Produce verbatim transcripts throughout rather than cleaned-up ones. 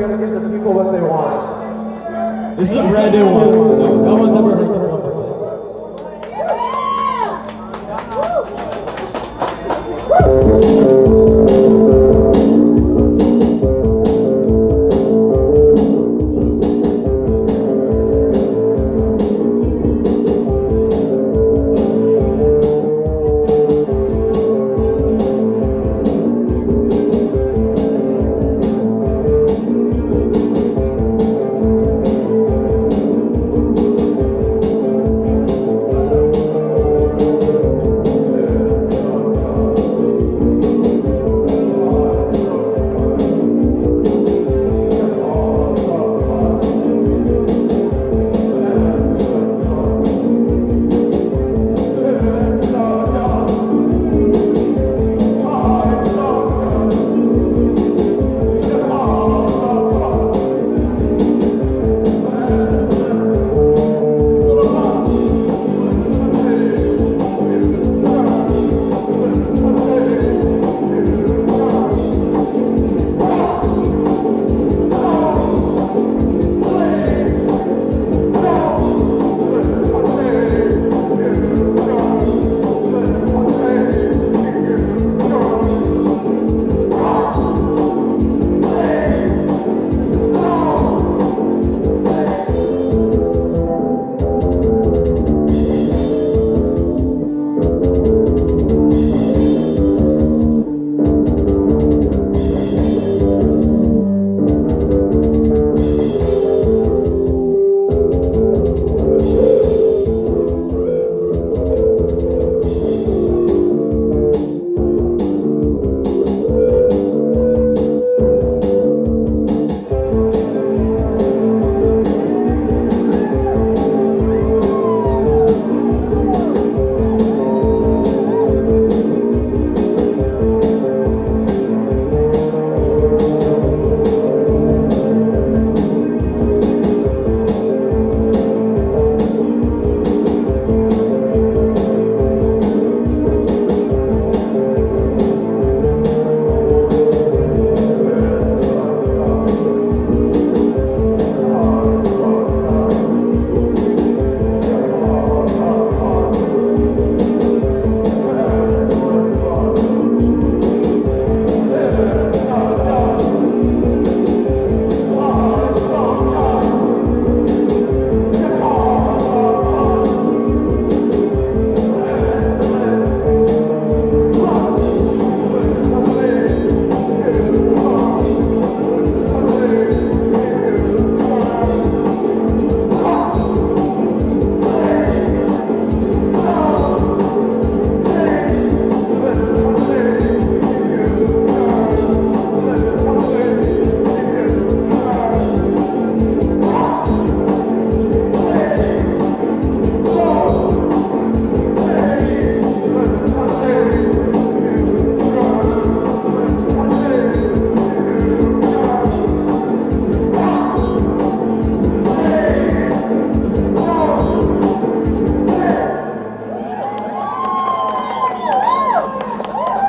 going to give the people what they want. This is a brand new one. No, no one's ever heard this one before.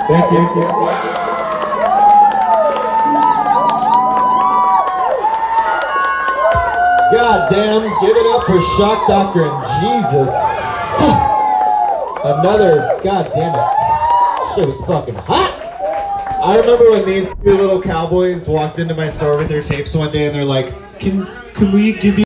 Thank you. Thank you. God damn, give it up for Shock Doctrine. Jesus. Another, god damn it. Shit was fucking hot. I remember when these two little cowboys walked into my store with their tapes one day and they're like, can, can we give you